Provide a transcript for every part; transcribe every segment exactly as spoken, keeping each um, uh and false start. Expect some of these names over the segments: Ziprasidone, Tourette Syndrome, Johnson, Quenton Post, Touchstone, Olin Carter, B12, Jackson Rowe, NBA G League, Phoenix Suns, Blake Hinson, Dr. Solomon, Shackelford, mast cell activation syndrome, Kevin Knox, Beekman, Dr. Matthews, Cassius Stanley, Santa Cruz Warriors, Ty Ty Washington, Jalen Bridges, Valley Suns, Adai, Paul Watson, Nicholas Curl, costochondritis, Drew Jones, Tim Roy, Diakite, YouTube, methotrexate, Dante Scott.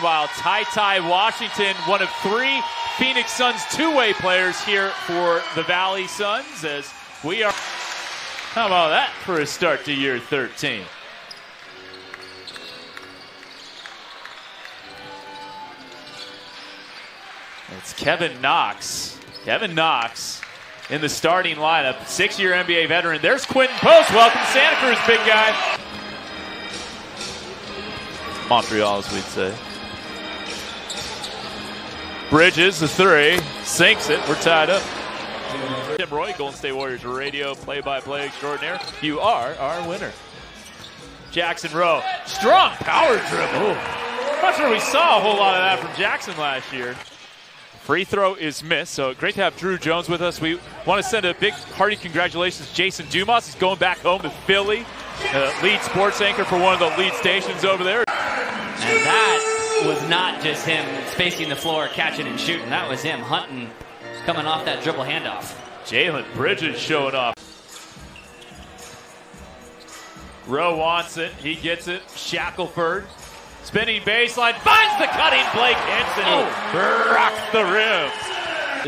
Meanwhile, Ty Ty Washington, one of three Phoenix Suns two-way players here for the Valley Suns, as we are... How about that for a start to year thirteen? It's Kevin Knox. Kevin Knox in the starting lineup. Six-year N B A veteran. There's Quenton Post. Welcome Santa Cruz, big guy. Montreal, as we'd say. Bridges, the three. Sinks it. We're tied up. Tim Roy, Golden State Warriors radio play-by-play extraordinaire. You are our winner. Jackson Rowe. Strong power dribble. I'm not sure we saw a whole lot of that from Jackson last year. Free throw is missed, so great to have Drew Jones with us. We want to send a big hearty congratulations to Jason Dumas. He's going back home to Philly. Uh, lead sports anchor for one of the lead stations over there. And that was not just him spacing the floor, catching and shooting. That was him hunting, coming off that dribble handoff. Jalen Bridges showing off. Rowe wants it. He gets it. Shackelford. Spinning baseline. Finds the cutting Blake Hinson. Oh, rocked the rim.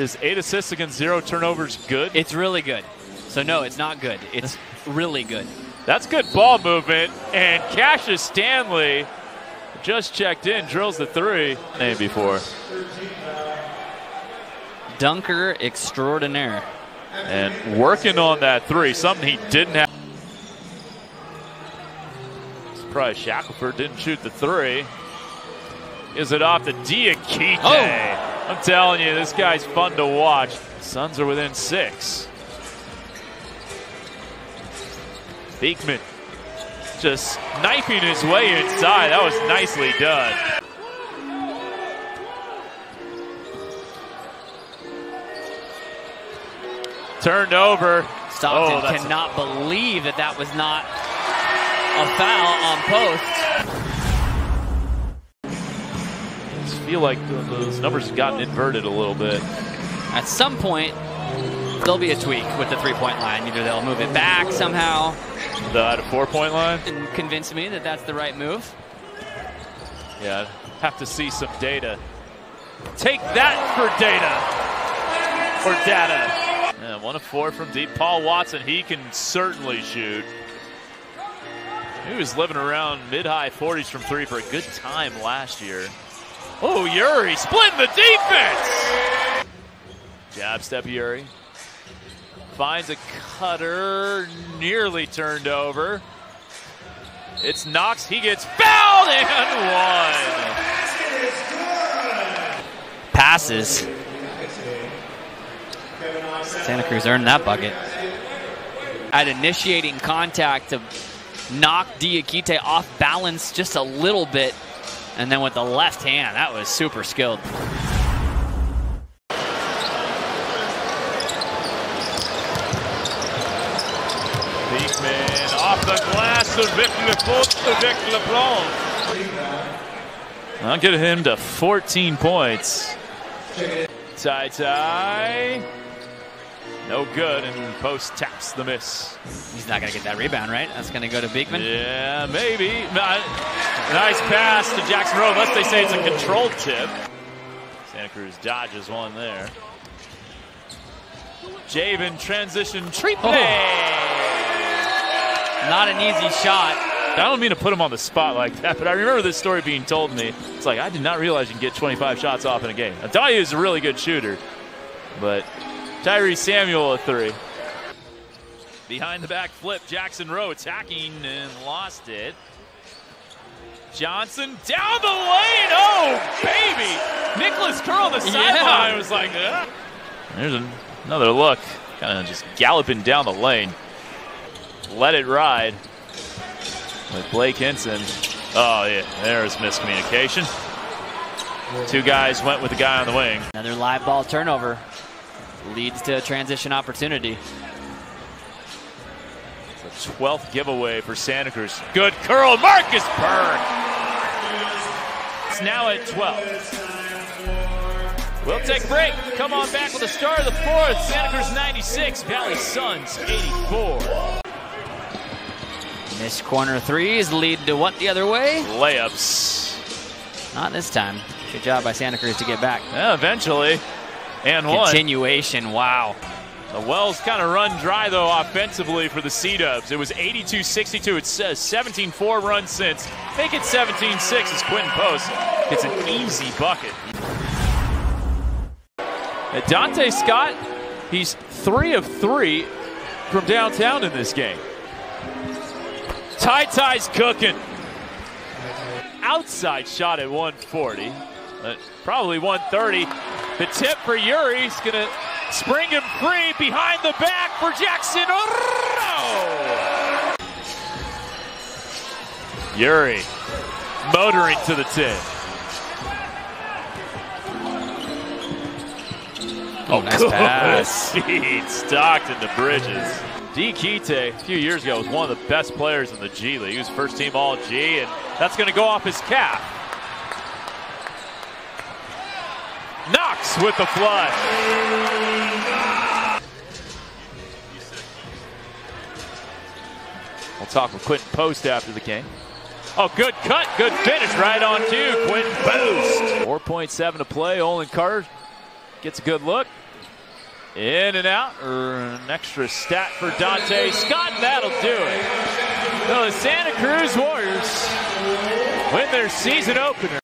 Is eight assists against zero turnovers good? It's really good. So, no, it's not good. It's really good. That's good ball movement. And Cassius Stanley just checked in, drills the three. Name before. Dunker extraordinaire. And working on that three, something he didn't have. Surprise, Shackelford didn't shoot the three. Is it off the Diakite? Oh. I'm telling you, this guy's fun to watch. Suns are within six. Beekman just knifing his way inside. That was nicely done. Turned over. Stockton oh, cannot a... believe that that was not a foul on Post. I just feel like those numbers have gotten inverted a little bit. At some point, there'll be a tweak with the three-point line. Either they'll move it back somehow. The, the four-point line? And convince me that that's the right move. Yeah, have to see some data. Take that for data. For data. Yeah, one of four from deep. Paul Watson, he can certainly shoot. He was living around mid-high forties from three for a good time last year. Oh, Yuri splitting the defense. Jab step Yuri. Finds a cutter, nearly turned over. It's Knox, he gets fouled, and one. Passes. Santa Cruz earned that bucket. At initiating contact to knock Diakite off balance just a little bit, and then with the left hand, that was super skilled. Beekman off the glass of Vic LeBron. I'll get him to fourteen points. Ty Ty. No good, and Post taps the miss. He's not going to get that rebound, right? That's going to go to Beekman? Yeah, maybe. Nice pass to Jackson Rowe, unless they say it's a controlled tip. Santa Cruz dodges one there. Javen transition treatment. Oh. Not an easy shot. I don't mean to put him on the spot like that, but I remember this story being told me. It's like, I did not realize you can get twenty-five shots off in a game. Adai is a really good shooter, but Tyree Samuel a three. Behind the back flip, Jackson Rowe attacking and lost it. Johnson down the lane. Oh, baby. Nicholas Curl on the sideline yeah. was like, ah. There's another look. Kind of just galloping down the lane. Let it ride with Blake Hinson. Oh, yeah, there's miscommunication. Two guys went with the guy on the wing. Another live ball turnover leads to a transition opportunity. It's a twelfth giveaway for Santa Cruz. Good curl, Marcus Burke. It's now at twelve. We'll take a break. Come on back with the start of the fourth. Santa Cruz ninety-six, Valley Suns eighty-four. Missed corner threes lead to what the other way? Layups. Not this time. Good job by Santa Cruz to get back. Yeah, eventually. And one. Continuation, wow. The well's kind of run dry, though, offensively for the Sea-Dubs. It was eighty-two sixty-two. It says seventeen four run since. Make it seventeen six as Quenton Post gets an easy bucket. And Dante Scott, he's three of three from downtown in this game. Ty Ty's cooking. Outside shot at one forty, probably one thirty. The tip for Yuri is going to spring him free behind the back for Jackson Rowe. Yuri motoring to the tip. Oh, nice cool. pass. Stockton to Bridges. Diakite, a few years ago, was one of the best players in the G League. He was first team All-G, and that's going to go off his cap. Knox with the flush. We'll talk with Quenton Post after the game. Oh, good cut, good finish right on cue, Quenton Post. four point seven to play. Olin Carter gets a good look. In and out, or an extra stat for Dante Scott, and that'll do it. So the Santa Cruz Warriors win their season opener.